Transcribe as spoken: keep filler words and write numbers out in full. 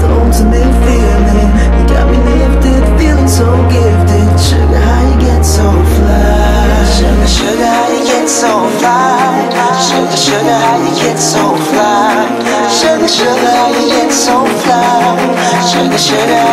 the ultimate feeling. You got me lifted, feeling so gifted. Sugar, how you get so fly? Sugar, sugar, how you get so fly? Sugar, sugar, how you get so fly? Sugar, sugar, how you get so fly? Sugar, sugar.